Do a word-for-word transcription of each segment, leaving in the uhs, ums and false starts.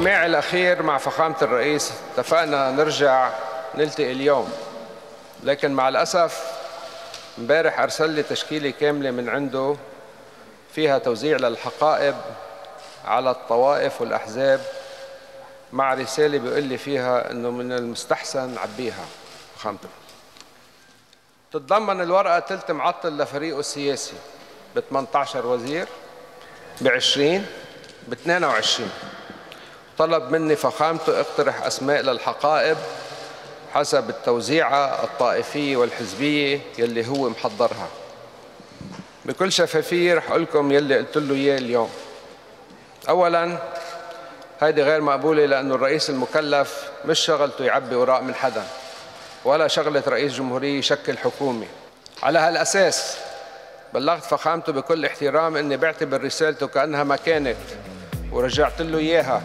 الاجتماع الأخير مع فخامة الرئيس اتفقنا نرجع نلتقي اليوم، لكن مع الأسف امبارح أرسل لي تشكيلة كاملة من عنده فيها توزيع للحقائب على الطوائف والأحزاب مع رسالة بيقول لي فيها إنه من المستحسن عبيها فخامته. تتضمن الورقة تلت معطل لفريقه السياسي ب ثمانية عشر وزير، ب عشرين، ب اثنين وعشرين. طلب مني فخامته اقترح أسماء للحقائب حسب التوزيعة الطائفية والحزبية يلي هو محضرها. بكل شفافية رح أقول لكم يلي قلت له إياه اليوم. أولاً، هيدي غير مقبولة لأنه الرئيس المكلف مش شغلته يعبي وراء من حدا، ولا شغلة رئيس جمهورية يشكل حكومة. على هالأساس بلغت فخامته بكل احترام إني بعتبر رسالته كأنها ما كانت ورجعت له إياها.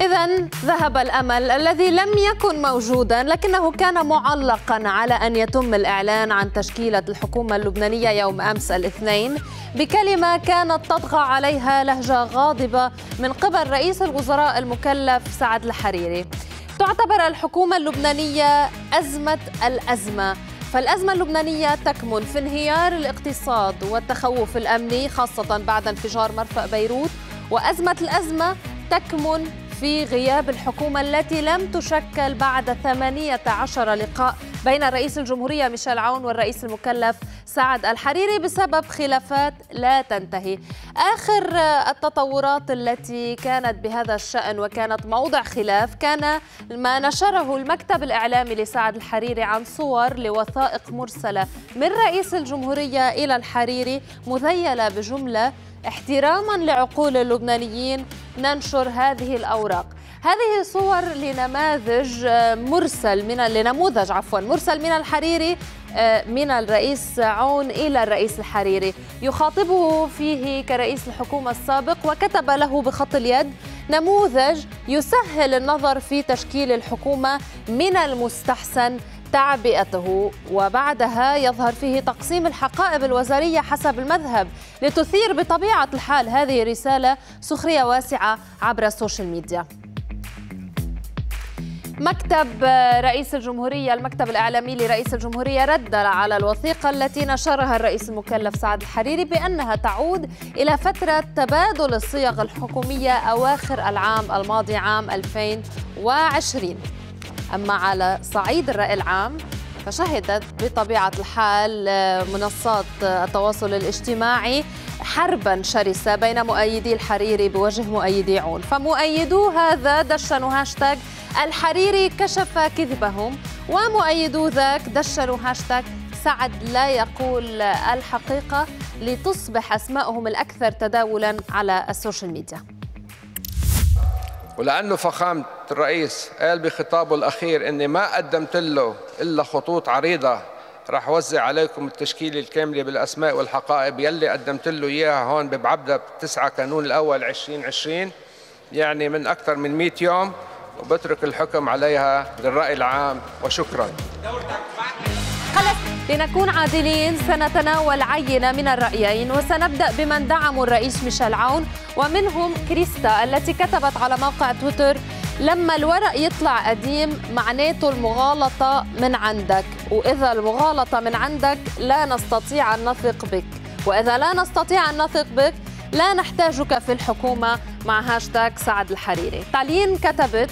إذن ذهب الأمل الذي لم يكن موجودا لكنه كان معلقا على أن يتم الإعلان عن تشكيلة الحكومة اللبنانية يوم أمس الاثنين بكلمة كانت تطغى عليها لهجة غاضبة من قبل رئيس الوزراء المكلف سعد الحريري. تعتبر الحكومة اللبنانية أزمة الأزمة، فالأزمة اللبنانية تكمن في انهيار الاقتصاد والتخوف الأمني خاصة بعد انفجار مرفأ بيروت، وأزمة الأزمة تكمن في غياب الحكومة التي لم تشكل بعد ثمانية عشر لقاء بين رئيس الجمهورية ميشال عون والرئيس المكلف سعد الحريري بسبب خلافات لا تنتهي. آخر التطورات التي كانت بهذا الشأن وكانت موضع خلاف كان ما نشره المكتب الإعلامي لسعد الحريري عن صور لوثائق مرسلة من رئيس الجمهورية إلى الحريري مذيلة بجملة: احتراما لعقول اللبنانيين ننشر هذه الأوراق. هذه صور لنماذج مرسل من لنموذج عفوا مرسل من الحريري من الرئيس عون إلى الرئيس الحريري يخاطبه فيه كرئيس الحكومة السابق، وكتب له بخط اليد: نموذج يسهل النظر في تشكيل الحكومة، من المستحسن تعبئته. وبعدها يظهر فيه تقسيم الحقائب الوزارية حسب المذهب لتثير بطبيعة الحال هذه الرسالة سخرية واسعة عبر السوشيال ميديا. مكتب رئيس الجمهورية المكتب الإعلامي لرئيس الجمهورية رد على الوثيقة التي نشرها الرئيس المكلف سعد الحريري بأنها تعود إلى فترة تبادل الصيغ الحكومية أواخر العام الماضي عام ألفين وعشرين. أما على صعيد الرأي العام فشهدت بطبيعة الحال منصات التواصل الاجتماعي حربا شرسة بين مؤيدي الحريري بوجه مؤيدي عون، فمؤيدو هذا دشنوا هاشتاج الحريري كشف كذبهم، ومؤيدو ذاك دشنوا هاشتاج سعد لا يقول الحقيقة، لتصبح أسمائهم الأكثر تداولا على السوشيال ميديا. ولأنه فخامة الرئيس قال بخطابه الأخير إني ما قدمت له إلا خطوط عريضة، رح وزع عليكم التشكيلة الكاملة بالأسماء والحقائب يلي قدمت له إياها هون ببعبدة تسعة كانون الأول عشرين عشرين، يعني من أكثر من مئة يوم، وبترك الحكم عليها للرأي العام وشكراً. لنكون عادلين سنتناول عينة من الرأيين، وسنبدأ بمن دعموا الرئيس ميشال عون، ومنهم كريستا التي كتبت على موقع تويتر: لما الورق يطلع قديم معناته المغالطة من عندك، وإذا المغالطة من عندك لا نستطيع أن نثق بك، وإذا لا نستطيع أن نثق بك لا نحتاجك في الحكومة، مع هاشتاج سعد الحريري. تعلين كتبت: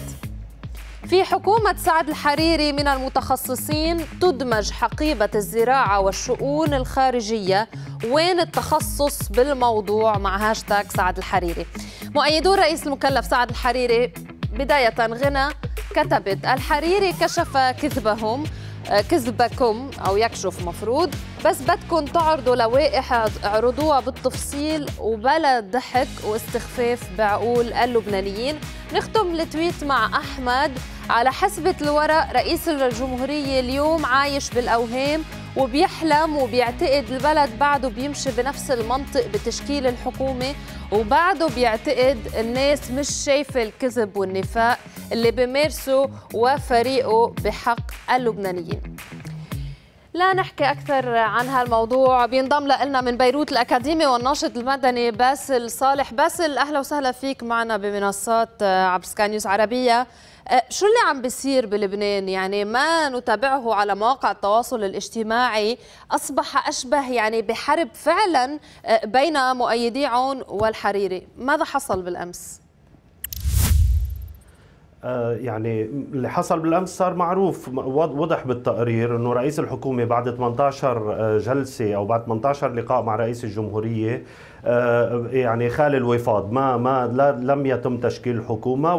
في حكومة سعد الحريري من المتخصصين تدمج حقيبة الزراعة والشؤون الخارجية، وين التخصص بالموضوع، مع هاشتاج سعد الحريري. مؤيدو الرئيس المكلف سعد الحريري بداية غنى كتبت: الحريري كشف كذبهم كذبكم أو يكشف مفروض، بس بدكم تعرضوا لوائح اعرضوها بالتفصيل وبلا ضحك واستخفاف بعقول اللبنانيين. نختم التويت مع أحمد على حسبة الورق: رئيس الجمهورية اليوم عايش بالأوهام وبيحلم وبيعتقد البلد بعده بيمشي بنفس المنطق بتشكيل الحكومة، وبعده بيعتقد الناس مش شايفة الكذب والنفاق اللي بيمارسه وفريقه بحق اللبنانيين. لا نحكي أكثر عن هالموضوع. بينضم لنا من بيروت الأكاديمي والناشط المدني باسل صالح. باسل أهلا وسهلا فيك معنا بمنصات عبر سكاي نيوز عربية. شو اللي عم بيصير بلبنان؟ يعني ما نتابعه على مواقع التواصل الاجتماعي أصبح أشبه يعني بحرب فعلا بين مؤيدي عون والحريري. ماذا حصل بالأمس؟ يعني اللي حصل بالأمس صار معروف، وضح بالتقرير أنه رئيس الحكومة بعد ثمانية عشر جلسة أو بعد ثمانية عشر لقاء مع رئيس الجمهورية يعني خال الوفاض، ما ما لم يتم تشكيل الحكومة،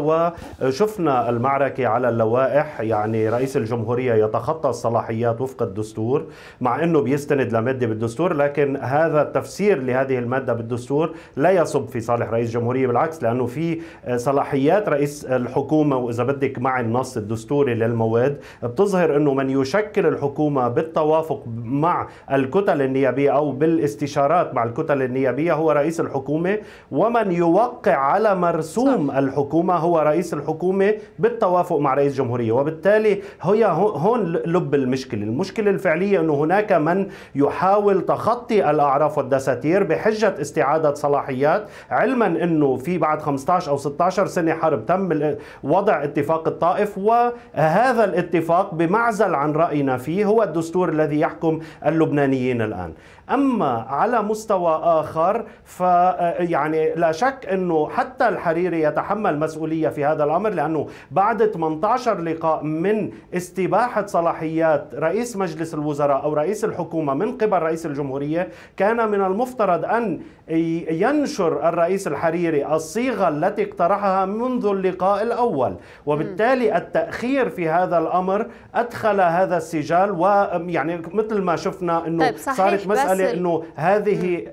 وشفنا المعركة على اللوائح. يعني رئيس الجمهورية يتخطى الصلاحيات وفق الدستور، مع أنه بيستند لمادة بالدستور، لكن هذا التفسير لهذه المادة بالدستور لا يصب في صالح رئيس الجمهورية، بالعكس، لأنه في صلاحيات رئيس الحكومة، وإذا بدك مع النص الدستوري للمواد بتظهر أنه من يشكل الحكومة بالتوافق مع الكتل النيابية أو بالاستشارات مع الكتل النيابية هو رئيس الحكومة، ومن يوقع على مرسوم صح. الحكومة هو رئيس الحكومة بالتوافق مع رئيس الجمهورية. وبالتالي هي هون لب المشكلة. المشكلة الفعلية أنه هناك من يحاول تخطي الأعراف والدساتير بحجة استعادة صلاحيات، علما أنه في بعد خمسة عشر أو ستة عشر سنة حرب تم وضع اتفاق الطائف، وهذا الاتفاق بمعزل عن رأينا فيه هو الدستور الذي يحكم اللبنانيين الآن. أما على مستوى آخر فيعني لا شك أنه حتى الحريري يتحمل مسؤولية في هذا الأمر، لأنه بعد ثمانية عشر لقاء من استباحة صلاحيات رئيس مجلس الوزراء أو رئيس الحكومة من قبل رئيس الجمهورية، كان من المفترض أن ينشر الرئيس الحريري الصيغة التي اقترحها منذ اللقاء الأول، وبالتالي التأخير في هذا الأمر أدخل هذا السجال. ويعني مثل ما شفنا أنه طيب صارت مسألة لأنه هذه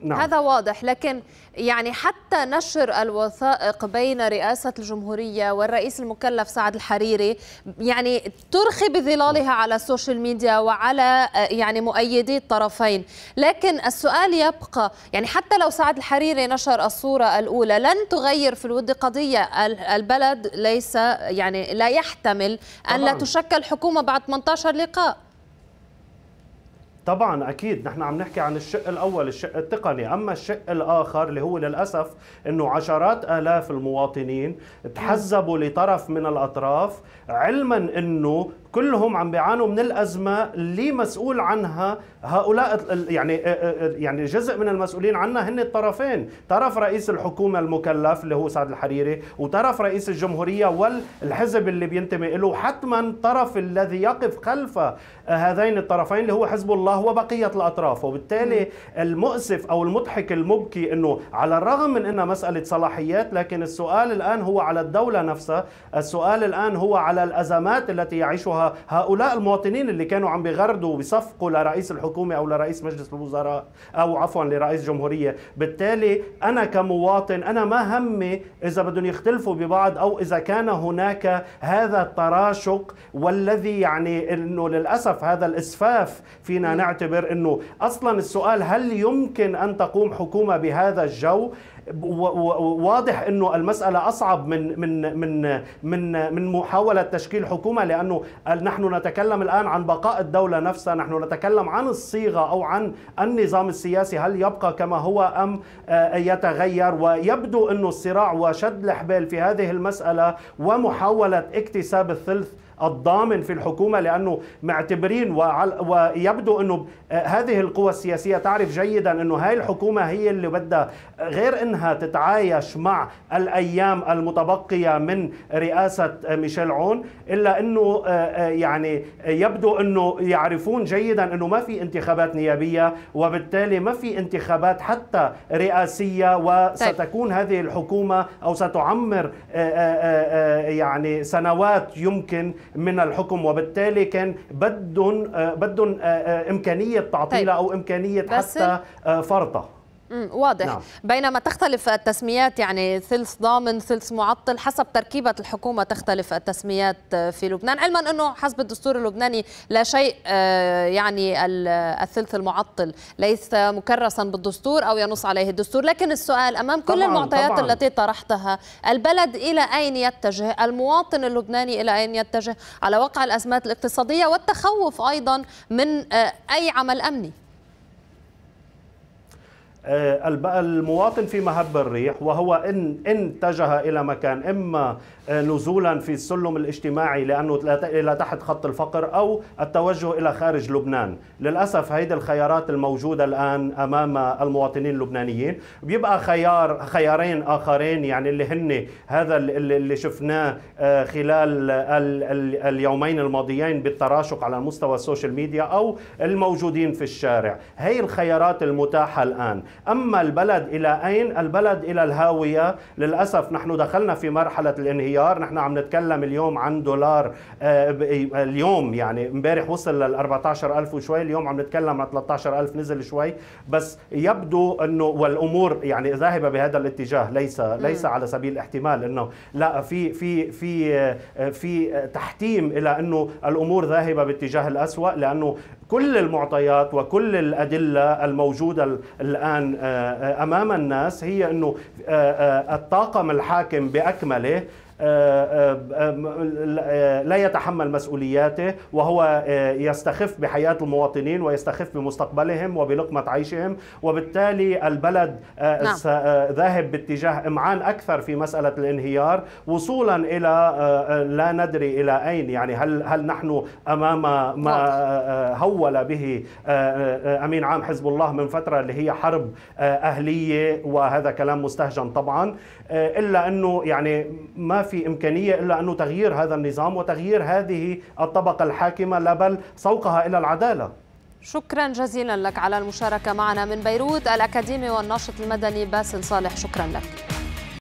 نعم. هذا واضح، لكن يعني حتى نشر الوثائق بين رئاسة الجمهورية والرئيس المكلف سعد الحريري يعني ترخي بظلالها على السوشيال ميديا وعلى يعني مؤيدي الطرفين. لكن السؤال يبقى، يعني حتى لو سعد الحريري نشر الصورة الأولى لن تغير في الود قضية. البلد ليس يعني لا يحتمل أن طبعاً. لا تشكل حكومة بعد ثمانية عشر لقاء. طبعا اكيد نحن عم نحكي عن الشق الاول، الشق التقني. اما الشق الاخر اللي هو للاسف انه عشرات الاف المواطنين تحزبوا لطرف من الاطراف، علما انه كلهم عم بيعانوا من الازمه اللي مسؤول عنها هؤلاء، يعني يعني جزء من المسؤولين عنها هن الطرفين، طرف رئيس الحكومه المكلف اللي هو سعد الحريري، وطرف رئيس الجمهوريه والحزب اللي بينتمي له، حتما الطرف الذي يقف خلف هذين الطرفين اللي هو حزب الله وبقيه الاطراف. وبالتالي المؤسف او المضحك المبكي انه على الرغم من انها مساله صلاحيات، لكن السؤال الان هو على الدوله نفسها، السؤال الان هو على الازمات التي يعيشها هؤلاء المواطنين اللي كانوا عم بيغردوا وبيصفقوا لرئيس الحكومة أو لرئيس مجلس الوزراء أو عفوا لرئيس الجمهورية. بالتالي أنا كمواطن أنا ما همي إذا بدهم يختلفوا ببعض أو إذا كان هناك هذا التراشق، والذي يعني أنه للأسف هذا الإسفاف فينا نعتبر أنه أصلا السؤال هل يمكن أن تقوم حكومة بهذا الجو؟ واضح انه المساله اصعب من من من من من محاوله تشكيل حكومه، لانه نحن نتكلم الان عن بقاء الدوله نفسها، نحن نتكلم عن الصيغه او عن النظام السياسي، هل يبقى كما هو ام يتغير؟ ويبدو انه الصراع وشد الحبال في هذه المساله ومحاوله اكتساب الثلث الضامن في الحكومة، لأنه معتبرين ويبدو أنه هذه القوى السياسية تعرف جيدا أنه هاي الحكومة هي اللي بدها، غير أنها تتعايش مع الأيام المتبقية من رئاسة ميشال عون، إلا أنه يعني يبدو أنه يعرفون جيدا أنه ما في انتخابات نيابية، وبالتالي ما في انتخابات حتى رئاسية، وستكون هذه الحكومة أو ستعمر يعني سنوات يمكن من الحكم. وبالتالي كان بدهم بدهم امكانيه تعطيله او امكانيه حتى فرطه. واضح. نعم. بينما تختلف التسميات، يعني ثلث ضامن ثلث معطل حسب تركيبة الحكومة، تختلف التسميات في لبنان، علما أنه حسب الدستور اللبناني لا شيء يعني الثلث المعطل ليس مكرسا بالدستور أو ينص عليه الدستور. لكن السؤال أمام كل طبعاً المعطيات طبعاً. التي طرحتها، البلد إلى أين يتجه؟ المواطن اللبناني إلى أين يتجه على وقع الأزمات الاقتصادية والتخوف أيضا من أي عمل أمني؟ المواطن في مهب الريح، وهو إن, إن اتجه إلى مكان إما نزولا في السلم الاجتماعي لأنه إلى تحت خط الفقر، أو التوجه إلى خارج لبنان. للأسف هيدي الخيارات الموجودة الآن أمام المواطنين اللبنانيين. بيبقى خيار خيارين آخرين، يعني اللي هن هذا اللي شفناه خلال اليومين الماضيين بالتراشق على مستوى السوشيال ميديا، أو الموجودين في الشارع. هي الخيارات المتاحة الآن. أما البلد إلى أين؟ البلد إلى الهاوية. للأسف نحن دخلنا في مرحلة الانهيار. نحن عم نتكلم اليوم عن دولار، اليوم يعني امبارح وصل لل أربعة عشر ألف وشوي، اليوم عم نتكلم عن ثلاثة عشر ألف، نزل شوي، بس يبدو أنه والأمور يعني ذاهبة بهذا الاتجاه. ليس ليس على سبيل الاحتمال أنه لا، في في في في تحتيم إلى أنه الأمور ذاهبة باتجاه الأسوأ، لأنه كل المعطيات وكل الأدلة الموجودة الآن أمام الناس هي أنه الطاقم الحاكم بأكمله لا يتحمل مسؤولياته، وهو يستخف بحياة المواطنين ويستخف بمستقبلهم وبلقمة عيشهم، وبالتالي البلد نعم. ذاهب باتجاه إمعان أكثر في مسألة الانهيار، وصولا إلى لا ندري إلى أين. يعني هل هل نحن أمام ما هول به أمين عام حزب الله من فترة، اللي هي حرب أهلية، وهذا كلام مستهجن طبعا، إلا أنه يعني ما في في إمكانية إلا أنه تغيير هذا النظام وتغيير هذه الطبقة الحاكمة، لا بل سوقها إلى العدالة. شكرا جزيلا لك على المشاركة معنا من بيروت، الأكاديمي والناشط المدني باسل صالح، شكرا لك.